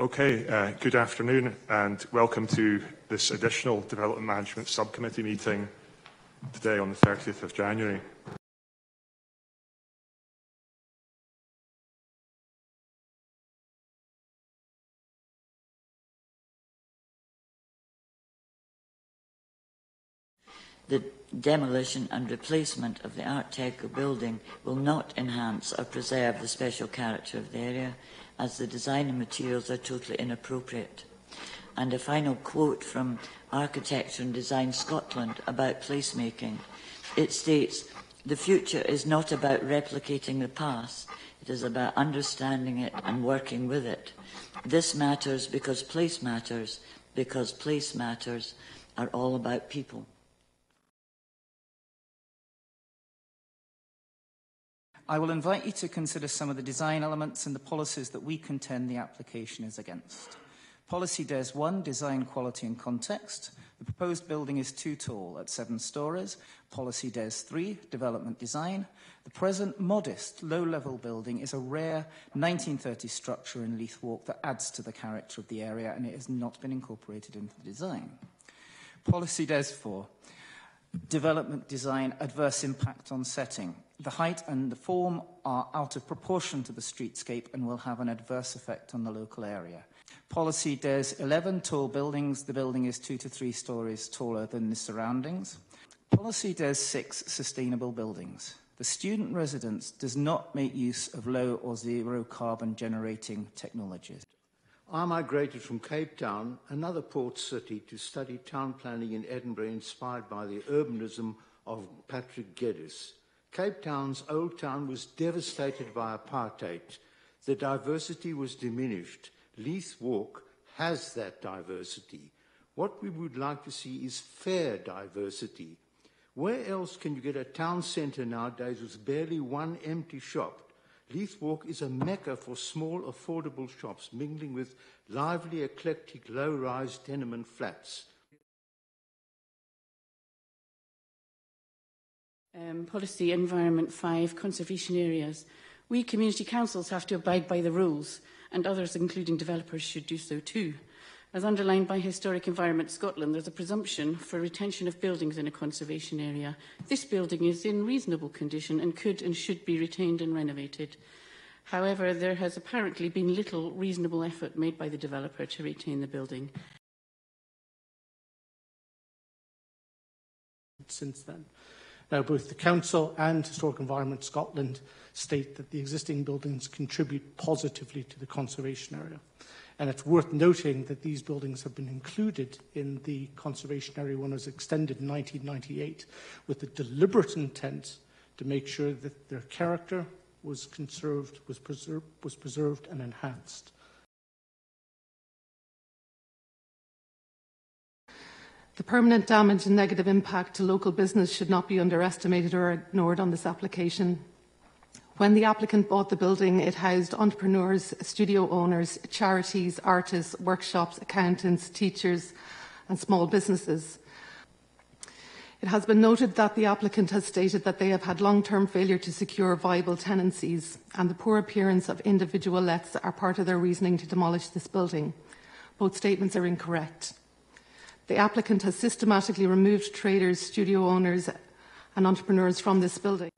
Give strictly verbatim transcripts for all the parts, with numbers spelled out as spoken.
Okay, uh, good afternoon and welcome to this additional Development Management Subcommittee meeting today on the thirtieth of January. The demolition and replacement of the Art Deco building will not enhance or preserve the special character of the area, as the design and materials are totally inappropriate. And a final quote from Architecture and Design Scotland about placemaking. It states, "The future is not about replicating the past, it is about understanding it and working with it. This matters because place matters, because place matters are all about people." I will invite you to consider some of the design elements and the policies that we contend the application is against. Policy DES one, Design Quality and Context. The proposed building is too tall at seven storeys. Policy DES three, Development Design. The present modest, low-level building is a rare nineteen thirties structure in Leith Walk that adds to the character of the area, and it has not been incorporated into the design. Policy DES four. Development design, adverse impact on setting. The height and the form are out of proportion to the streetscape and will have an adverse effect on the local area. Policy DES eleven, tall buildings. The building is two to three stories taller than the surroundings. Policy DES six, sustainable buildings. The student residence does not make use of low or zero carbon generating technologies. I migrated from Cape Town, another port city, to study town planning in Edinburgh, inspired by the urbanism of Patrick Geddes. Cape Town's old town was devastated by apartheid. The diversity was diminished. Leith Walk has that diversity. What we would like to see is fair diversity. Where else can you get a town centre nowadays with barely one empty shop? Leith Walk is a mecca for small, affordable shops, mingling with lively, eclectic, low-rise tenement flats. Um, policy Environment five, Conservation Areas. We community councils have to abide by the rules, and others, including developers, should do so too. As underlined by Historic Environment Scotland, there's a presumption for retention of buildings in a conservation area. This building is in reasonable condition and could and should be retained and renovated. However, there has apparently been little reasonable effort made by the developer to retain the building since then. Now, both the Council and Historic Environment Scotland state that the existing buildings contribute positively to the conservation area. And it's worth noting that these buildings have been included in the conservation area when it was extended in nineteen ninety-eight, with the deliberate intent to make sure that their character was conserved, was preserved, was preserved and enhanced. The permanent damage and negative impact to local business should not be underestimated or ignored on this application. When the applicant bought the building, it housed entrepreneurs, studio owners, charities, artists, workshops, accountants, teachers, and small businesses. It has been noted that the applicant has stated that they have had long-term failure to secure viable tenancies, and the poor appearance of individual lets are part of their reasoning to demolish this building. Both statements are incorrect. The applicant has systematically removed traders, studio owners, and entrepreneurs from this building.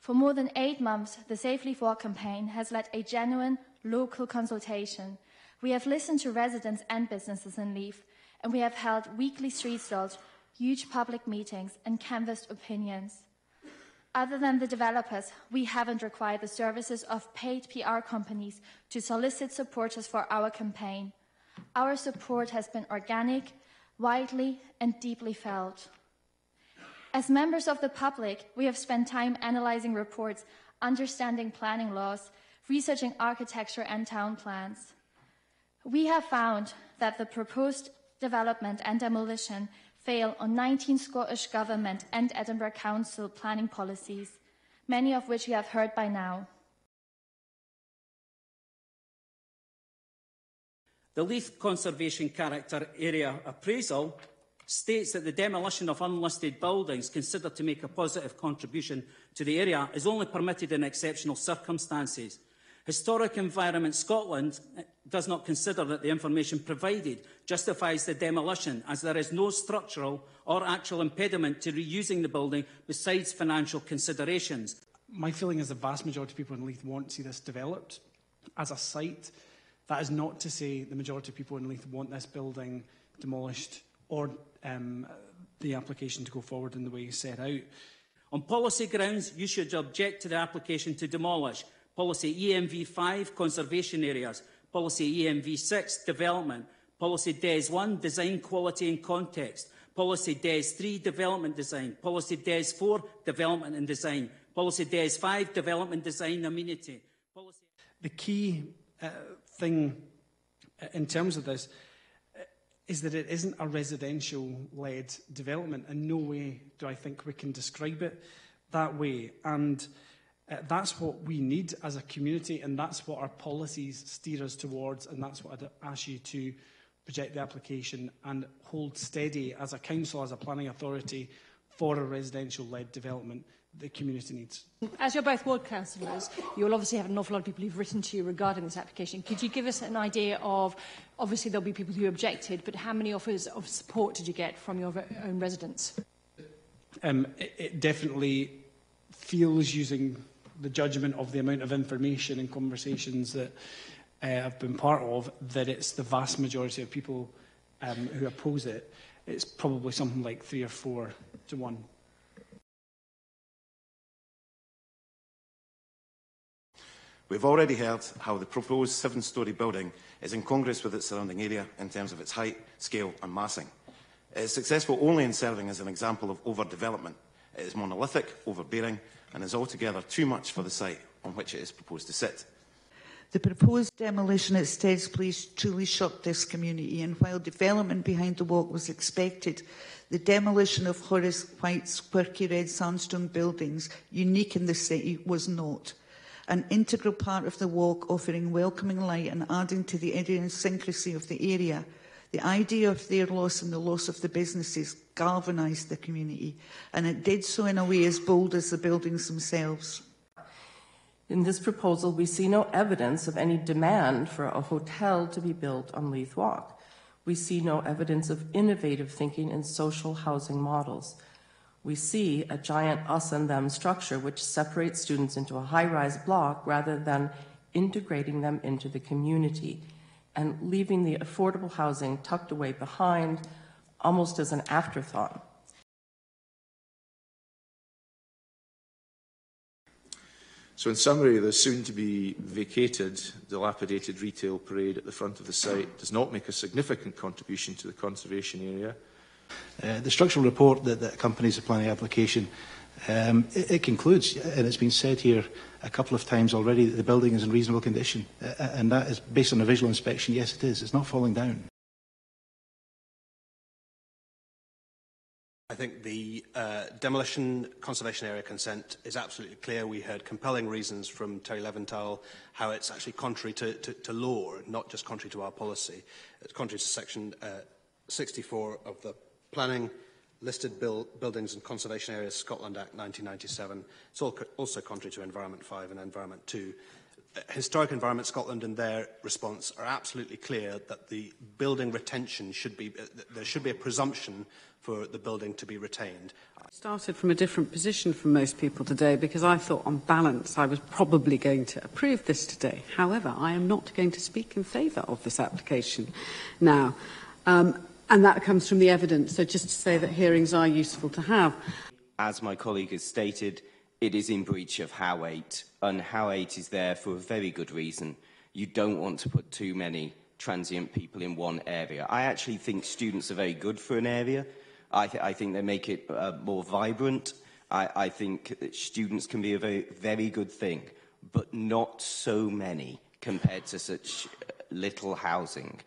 For more than eight months, the Save Leith Walk campaign has led a genuine local consultation. We have listened to residents and businesses in Leith, and we have held weekly street stalls, huge public meetings, and canvassed opinions. Other than the developers, we haven't required the services of paid P R companies to solicit supporters for our campaign. Our support has been organic, widely, and deeply felt. As members of the public, we have spent time analysing reports, understanding planning laws, researching architecture and town plans. We have found that the proposed development and demolition fail on nineteen Scottish Government and Edinburgh Council planning policies, many of which you have heard by now. The Leith Conservation Character Area Appraisal states that the demolition of unlisted buildings considered to make a positive contribution to the area is only permitted in exceptional circumstances. Historic Environment Scotland does not consider that the information provided justifies the demolition, as there is no structural or actual impediment to reusing the building besides financial considerations. My feeling is the vast majority of people in Leith want to see this developed as a site. That is not to say the majority of people in Leith want this building demolished or um, the application to go forward in the way set out. On policy grounds, you should object to the application to demolish. Policy E M V five, Conservation Areas. Policy E M V six, Development. Policy D E S one, Design Quality and Context. Policy D E S three, Development Design. Policy D E S four, Development and Design. Policy D E S five, Development Design Amenity. Policy... The key uh, thing in terms of this is that it isn't a residential-led development. In no way do I think we can describe it that way. And Uh, that's what we need as a community, and that's what our policies steer us towards, and that's what I'd ask you to project the application and hold steady as a council, as a planning authority, for a residential-led development the community needs. As you're both ward councillors, you'll obviously have an awful lot of people who've written to you regarding this application. Could you give us an idea of, obviously there'll be people who objected, but how many offers of support did you get from your re- own residents? Um, it, it definitely feels, using the judgment of the amount of information and conversations that uh, I've been part of, that it's the vast majority of people um, who oppose it. It's probably something like three or four to one. We've already heard how the proposed seven-storey building is incongruous with its surrounding area in terms of its height, scale and massing. It is successful only in serving as an example of overdevelopment. It is monolithic, overbearing, and is altogether too much for the site on which it is proposed to sit. The proposed demolition at Stead's Place truly shocked this community, and while development behind the walk was expected, the demolition of Horace White's quirky red sandstone buildings, unique in the city, was not. An integral part of the walk, offering welcoming light and adding to the idiosyncrasy of the area. The idea of their loss and the loss of the businesses galvanised the community, and it did so in a way as bold as the buildings themselves. In this proposal, we see no evidence of any demand for a hotel to be built on Leith Walk. We see no evidence of innovative thinking and social housing models. We see a giant us and them structure which separates students into a high-rise block rather than integrating them into the community, and leaving the affordable housing tucked away behind, almost as an afterthought. So in summary, the soon-to-be vacated, dilapidated retail parade at the front of the site does not make a significant contribution to the conservation area. Uh, the structural report that, that accompanies the planning application, um, it, it concludes, and it's been said here a couple of times already, that the building is in reasonable condition, uh, and that is based on a visual inspection. Yes, it is. It's not falling down. I think the uh, demolition conservation area consent is absolutely clear. We heard compelling reasons from Terry Leventhal how it's actually contrary to, to, to law, not just contrary to our policy. It's contrary to section uh, sixty-four of the Planning Listed Build, Buildings and Conservation Areas Scotland Act nineteen ninety-seven. It's all co- also contrary to Environment five and Environment two. Uh, Historic Environment Scotland and their response are absolutely clear that the building retention should be, uh, there should be a presumption for the building to be retained. I started from a different position from most people today, because I thought on balance I was probably going to approve this today. However, I am not going to speak in favour of this application now. Um, And that comes from the evidence, so just to say that hearings are useful to have. As my colleague has stated, it is in breach of How eight, and How eight is there for a very good reason. You don't want to put too many transient people in one area. I actually think students are very good for an area. I, th- I think they make it uh, more vibrant. I, I think that students can be a very, very good thing, but not so many compared to such little housing.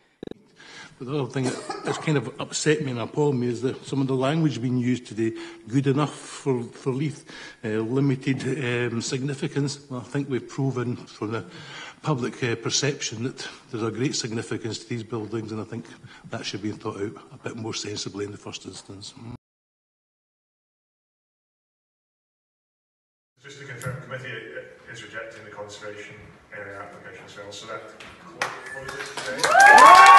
But the other thing that's kind of upset me and appalled me is that some of the language being used today, good enough for, for Leith, uh, limited um, significance. Well, I think we've proven from the public uh, perception that there's a great significance to these buildings, and I think that should be thought out a bit more sensibly in the first instance. Just to confirm, the committee is rejecting the conservation area application as well, so that closes today.